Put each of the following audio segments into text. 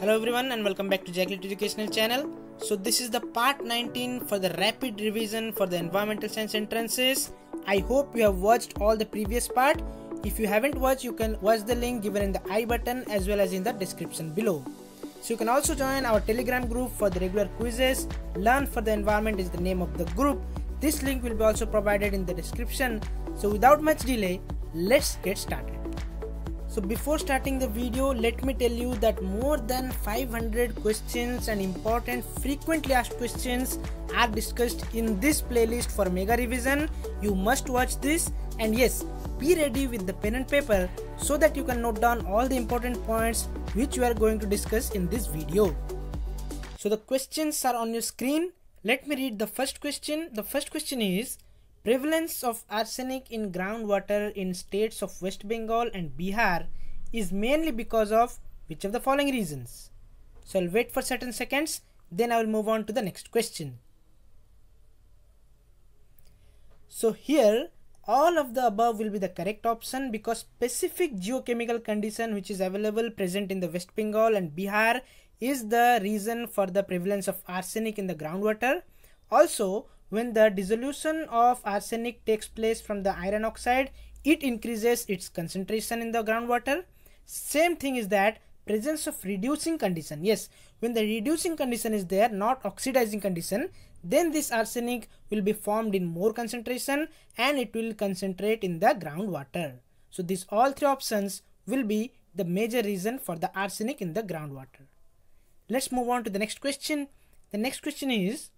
Hello everyone and welcome back to ZakLiT educational channel. So this is the part 19 for the rapid revision for the environmental science entrances. I hope you have watched all the previous part. If you haven't watched, you can watch the link given in the I button as well as in the description below. So you can also join our Telegram group for the regular quizzes. Learn for the Environment is the name of the group. This link will be also provided in the description. So without much delay, let's get started. So before starting the video, let me tell you that more than 500 questions and important frequently asked questions are discussed in this playlist for mega revision. You must watch this, and yes, be ready with the pen and paper so that you can note down all the important points which we are going to discuss in this video. So the questions are on your screen. Let me read the first question. The first question is: prevalence of arsenic in groundwater in states of West Bengal and Bihar is mainly because of which of the following reasons? So I'll wait for certain seconds, then I will move on to the next question. So here all of the above will be the correct option because specific geochemical condition which is available present in the West Bengal and Bihar is the reason for the prevalence of arsenic in the groundwater. Also, when the dissolution of arsenic takes place from the iron oxide, it increases its concentration in the groundwater. Same thing is that presence of reducing condition. Yes, when the reducing condition is there, not oxidizing condition, then this arsenic will be formed in more concentration and it will concentrate in the groundwater. So these all three options will be the major reason for the arsenic in the groundwater. Let's move on to the next question. The next question is: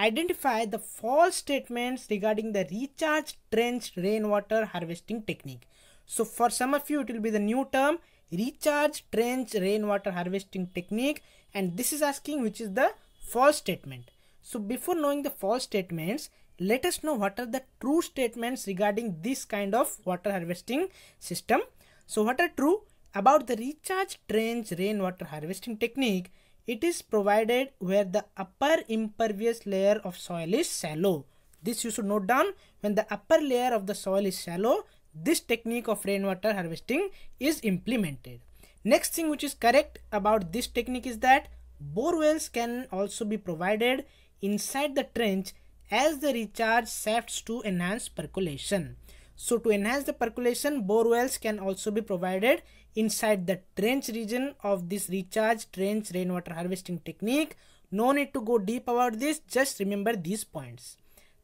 identify the false statements regarding the recharge trenched rainwater harvesting technique. So for some of you it will be the new term, recharge trenched rainwater harvesting technique, and this is asking which is the false statement. So before knowing the false statements, let us know what are the true statements regarding this kind of water harvesting system. So what are true about the recharge trenched rainwater harvesting technique? It is provided where the upper impervious layer of soil is shallow. This you should note down. When the upper layer of the soil is shallow, this technique of rainwater harvesting is implemented. Next thing which is correct about this technique is that bore wells can also be provided inside the trench as the recharge shafts to enhance percolation. So to enhance the percolation, bore wells can also be provided inside the trench region of this recharge trench rainwater harvesting technique. No need to go deep about this, just remember these points.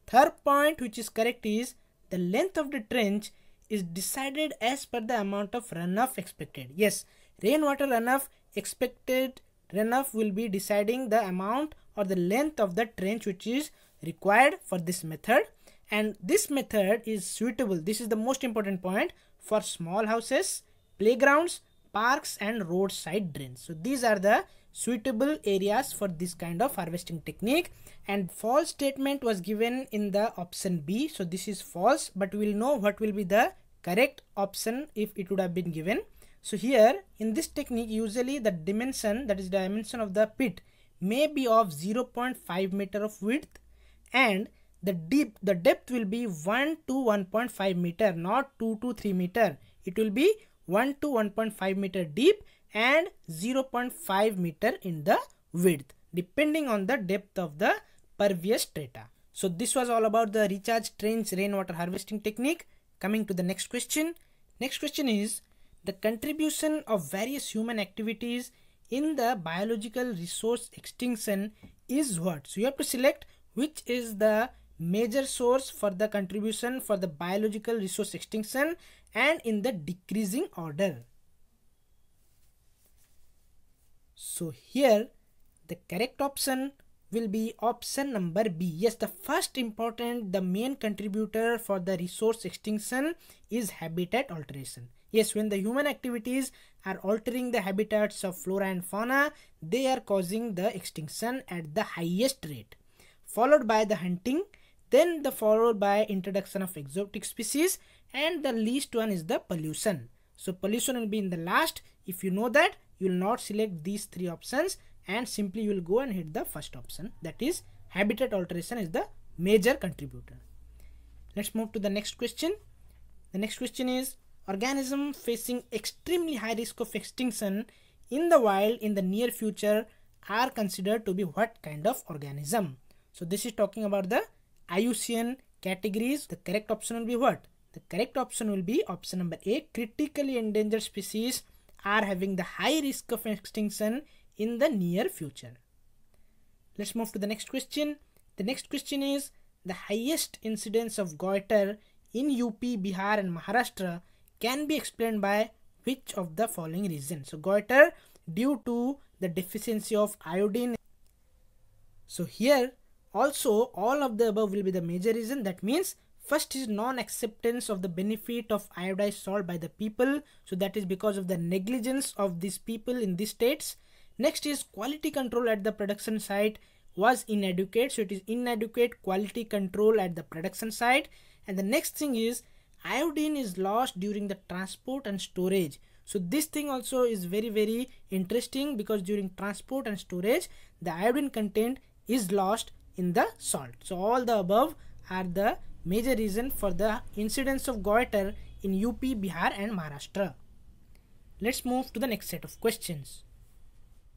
Third point which is correct is the length of the trench is decided as per the amount of runoff expected. Yes, rainwater runoff, expected runoff will be deciding the amount or the length of the trench which is required for this method, and this method is suitable, this is the most important point, for small houses, playgrounds, parks and roadside drains. So these are the suitable areas for this kind of harvesting technique, and false statement was given in the option B. So this is false, but we will know what will be the correct option if it would have been given. So here in this technique, usually the dimension, that is dimension of the pit, may be of 0.5 meter of width and the depth will be 1 to 1.5 meter, not 2 to 3 meter. It will be 1 to 1.5 meter deep and 0.5 meter in the width, depending on the depth of the pervious strata. So this was all about the recharge trench rainwater harvesting technique. Coming to the next question. Next question is the contribution of various human activities in the biological resource extinction is what? So you have to select which is the major source for the contribution for the biological resource extinction and in the decreasing order. So here the correct option will be option number B. Yes, the first important, the main contributor for the resource extinction is habitat alteration. Yes, when the human activities are altering the habitats of flora and fauna, they are causing the extinction at the highest rate, followed by the hunting, then the followed by introduction of exotic species, and the least one is the pollution. So pollution will be in the last. If you know that, you will not select these three options and simply you will go and hit the first option, that is habitat alteration is the major contributor. Let's move to the next question. The next question is organism facing extremely high risk of extinction in the wild in the near future are considered to be what kind of organism? So this is talking about the IUCN categories. The correct option will be what? The correct option will be option number A. Critically endangered species are having the high risk of extinction in the near future. Let's move to the next question. The next question is the highest incidence of goiter in UP, Bihar and Maharashtra can be explained by which of the following reasons? So goiter due to the deficiency of iodine. So here also all of the above will be the major reason. That means first is non-acceptance of the benefit of iodized salt by the people. So that is because of the negligence of these people in these states. Next is quality control at the production site was inadequate. So it is inadequate quality control at the production site. And the next thing is iodine is lost during the transport and storage. So this thing also is very, very interesting because during transport and storage the iodine content is lost in the salt. So all the above are the major reason for the incidence of goiter in UP, Bihar and Maharashtra. Let's move to the next set of questions.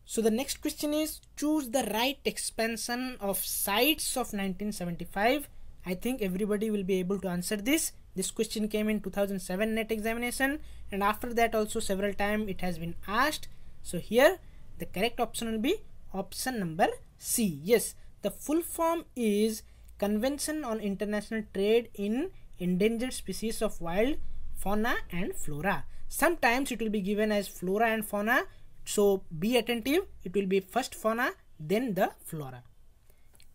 So the next question is choose the right expansion of CITES of 1975. I think everybody will be able to answer this. This question came in 2007 NET examination and after that also several times it has been asked. So here the correct option will be option number C. Yes, the full form is Convention on International Trade in Endangered Species of Wild Fauna and Flora. Sometimes it will be given as flora and fauna. So be attentive, it will be first fauna, then the flora.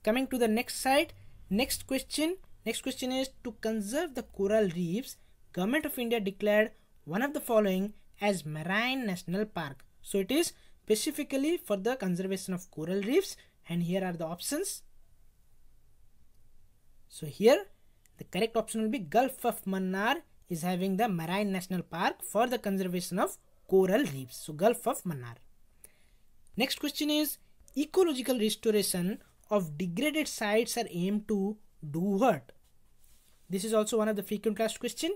Coming to the next slide, next question is to conserve the coral reefs, Government of India declared one of the following as Marine National Park. So it is specifically for the conservation of coral reefs and here are the options. So here the correct option will be Gulf of Mannar is having the Marine National Park for the conservation of coral reefs. So Gulf of Mannar. Next question is ecological restoration of degraded sites are aimed to do what? This is also one of the frequent asked question.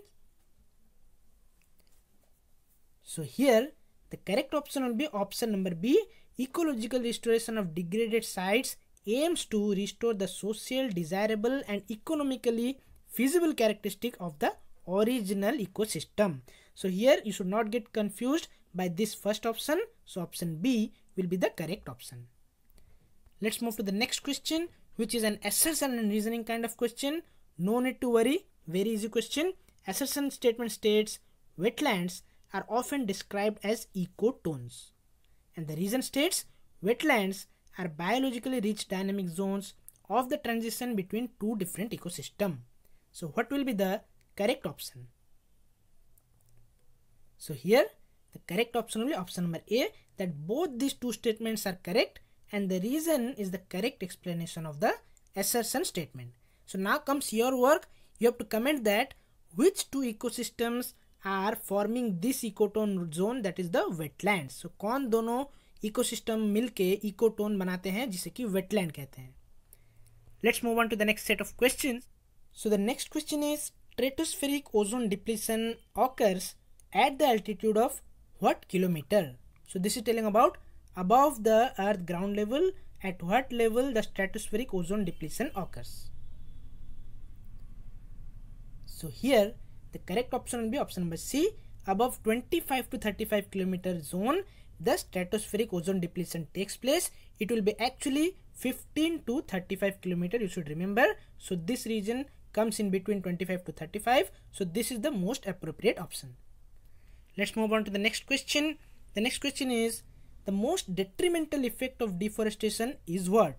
So here the correct option will be option number B. Ecological restoration of degraded sites aims to restore the social, desirable and economically feasible characteristic of the original ecosystem. So here you should not get confused by this first option. So option B will be the correct option. Let's move to the next question, which is an assertion and reasoning kind of question. No need to worry, very easy question. Assertion statement states wetlands are often described as ecotones. And the reason states wetlands are biologically rich dynamic zones of the transition between two different ecosystems. So what will be the correct option? So here the correct option will be option number A, that both these two statements are correct and the reason is the correct explanation of the assertion statement. So now comes your work. You have to comment that which two ecosystems are forming this ecotone zone, that is the wetlands. So कौन दोनों ecosystem मिलके ecotone बनाते हैं जिसे कि wetland कहते हैं. Let's move on to the next set of questions. So the next question is stratospheric ozone depletion occurs at the altitude of what kilometer? So this is telling about above the earth ground level at what level the stratospheric ozone depletion occurs. So here the correct option will be option number C. Above 25 to 35 kilometer zone the stratospheric ozone depletion takes place. It will be actually 15 to 35 kilometer, you should remember. So this region comes in between 25 to 35. So this is the most appropriate option. Let's move on to the next question. The next question is the most detrimental effect of deforestation is what?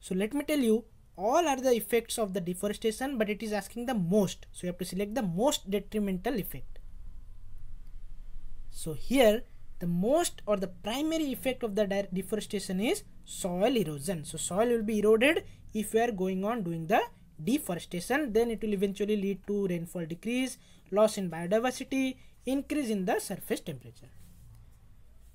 So let me tell you all are the effects of the deforestation, but it is asking the most. So you have to select the most detrimental effect. So here the most or the primary effect of the deforestation is soil erosion. So soil will be eroded if you are going on doing the deforestation. Then it will eventually lead to rainfall decrease, loss in biodiversity, increase in the surface temperature.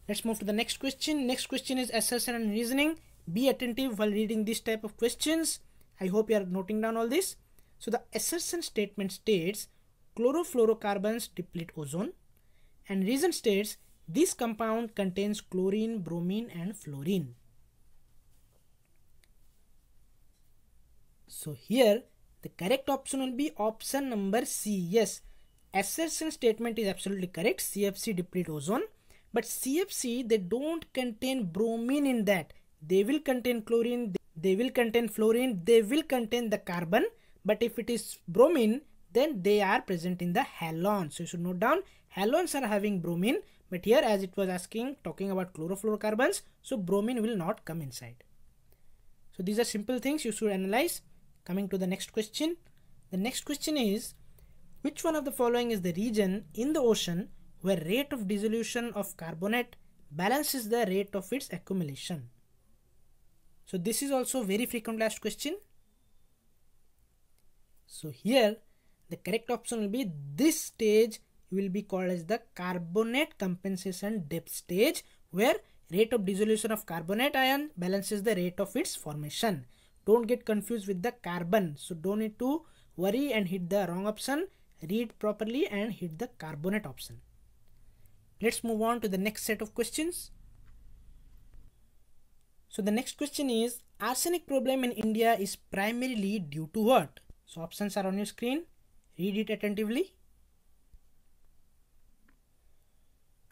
Let's move to the next question. Next question is assertion and reasoning. Be attentive while reading this type of questions. I hope you are noting down all this. So the assertion statement states chlorofluorocarbons deplete ozone and reason states This compound contains chlorine, bromine and fluorine. So here the correct option will be option number C. Yes, assertion statement is absolutely correct. CFC deplete ozone, but CFC, they don't contain bromine in that. They will contain chlorine, they will contain fluorine, they will contain the carbon, but if it is bromine, then they are present in the halon. So you should note down, halons are having bromine, but here as it was talking about chlorofluorocarbons, so bromine will not come inside. So these are simple things you should analyze. Coming to the next question. The next question is, which one of the following is the region in the ocean where rate of dissolution of carbonate balances the rate of its accumulation? So this is also very frequently asked question. So here the correct option will be, this stage will be called as the carbonate compensation depth stage, where rate of dissolution of carbonate ion balances the rate of its formation. Don't get confused with the carbon, so don't need to worry and hit the wrong option. Read properly and hit the carbonate option. Let's move on to the next set of questions. So the next question is, arsenic problem in India is primarily due to what? So options are on your screen. Read it attentively.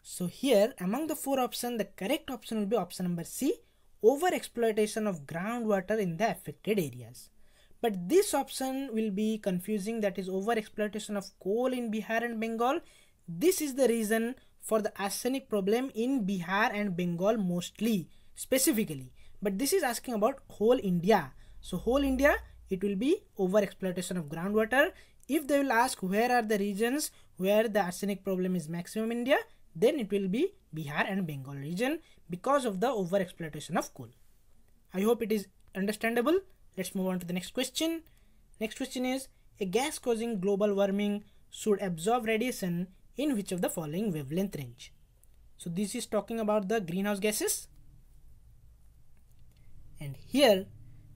So here among the four options, the correct option will be option number C, over exploitation of groundwater in the affected areas. But this option will be confusing, that is over exploitation of coal in Bihar and Bengal. This is the reason for the arsenic problem in Bihar and Bengal mostly, specifically. But this is asking about whole India. So whole India, it will be over exploitation of groundwater. If they will ask where are the regions where the arsenic problem is maximum in India, then it will be Bihar and Bengal region because of the over exploitation of coal. I hope it is understandable. Let's move on to the next question. Next question is, a gas causing global warming should absorb radiation in which of the following wavelength range? So this is talking about the greenhouse gases. And here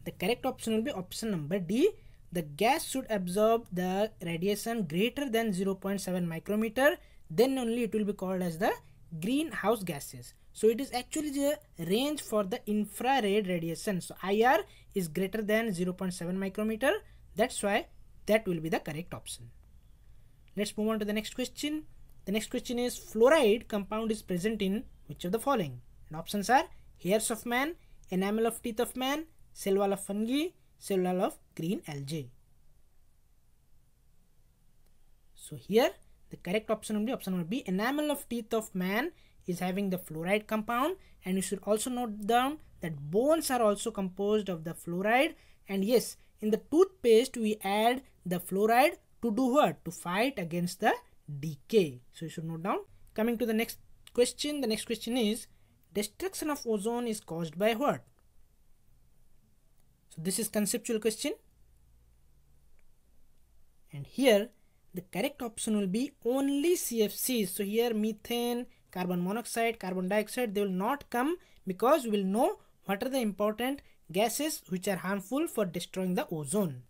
the correct option will be option number D. The gas should absorb the radiation greater than 0.7 micrometer. Then only it will be called as the greenhouse gases. So it is actually the range for the infrared radiation. So IR is greater than 0.7 micrometer. That's why that will be the correct option. Let's move on to the next question. The next question is, fluoride compound is present in which of the following? And options are hairs of man, enamel of teeth of man, cell wall of fungi, cell wall of green algae. So here the correct option will be option number B. Enamel of teeth of man is having the fluoride compound, and you should also note down that bones are also composed of the fluoride. And yes, in the toothpaste we add the fluoride to do what? To fight against the decay. So you should note down. Coming to the next question. The next question is, destruction of ozone is caused by what? So this is conceptual question. And here the correct option will be only CFCs. So here methane, carbon monoxide, carbon dioxide, they will not come because we will know what are the important gases which are harmful for destroying the ozone.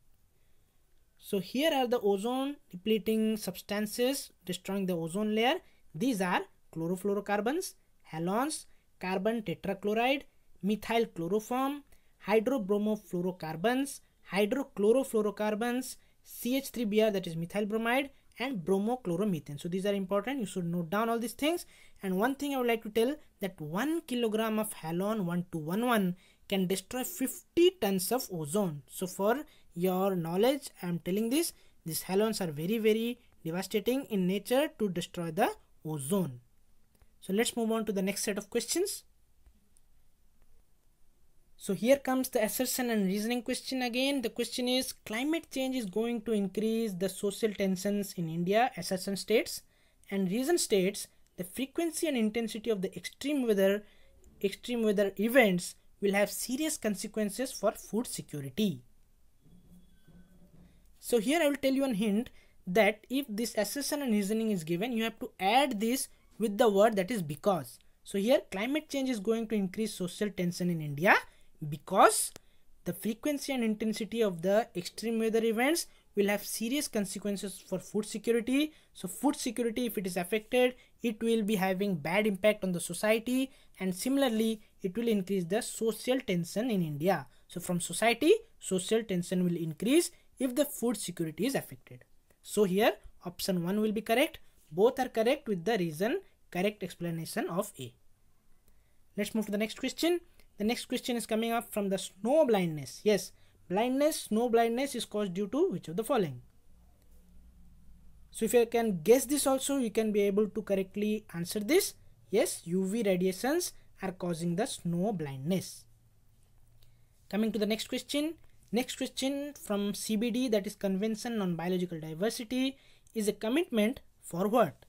So here are the ozone depleting substances destroying the ozone layer. These are chlorofluorocarbons, halons, carbon tetrachloride, methyl chloroform, hydrobromofluorocarbons, hydrochlorofluorocarbons, CH3Br, that is methyl bromide, and bromochloromethane. So these are important. You should note down all these things. And one thing I would like to tell, that 1 kilogram of halon 1211 can destroy 50 tons of ozone. So for your knowledge, I am telling this. These halons are very, very devastating in nature to destroy the ozone. So let's move on to the next set of questions. So here comes the assertion and reasoning question again. The question is, climate change is going to increase the social tensions in India, assertion states. And reason states, the frequency and intensity of the extreme weather events will have serious consequences for food security. So here I will tell you a hint, that if this assertion and reasoning is given, you have to add this with the word, that is because. So here climate change is going to increase social tension in India because the frequency and intensity of the extreme weather events will have serious consequences for food security. So food security, if it is affected, it will be having bad impact on the society, and similarly it will increase the social tension in India. So from society, social tension will increase if the food security is affected. So here option 1 will be correct. Both are correct with the reason, correct explanation of A. Let's move to the next question. The next question is coming up from the snow blindness. Yes, blindness, snow blindness is caused due to which of the following? So if you can guess this also, you can be able to correctly answer this. Yes, UV radiations are causing the snow blindness. Coming to the next question. Next question from CBD, that is Convention on Biological Diversity, is a commitment for what?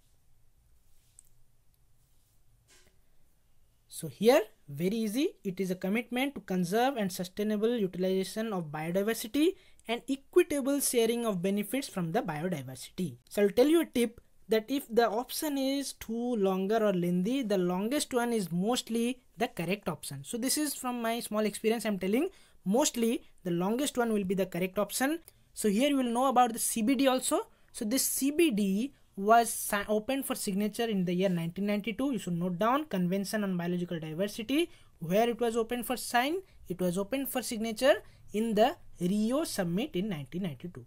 So here very easy, it is a commitment to conserve and sustainable utilization of biodiversity and equitable sharing of benefits from the biodiversity. So I'll tell you a tip that if the option is too longer or lengthy, the longest one is mostly the correct option. So this is from my small experience, I'm telling, mostly the longest one will be the correct option. So here you will know about the CBD also. So this CBD was opened for signature in the year 1992. You should note down, Convention on Biological Diversity, where it was opened for sign. It was opened for signature in the Rio Summit in 1992.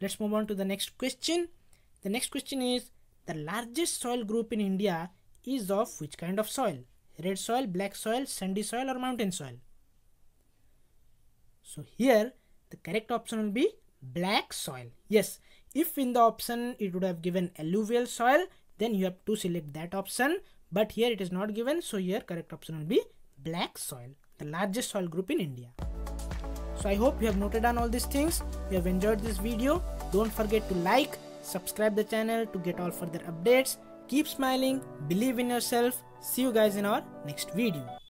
Let's move on to the next question. The next question is, the largest soil group in India is of which kind of soil? Red soil, black soil, sandy soil, or mountain soil? So here the correct option will be black soil. Yes, if in the option it would have given alluvial soil, then you have to select that option, but here it is not given, so here correct option will be black soil, the largest soil group in India. So I hope you have noted down all these things. You have enjoyed this video. Don't forget to like, subscribe the channel to get all further updates. Keep smiling, believe in yourself. See you guys in our next video.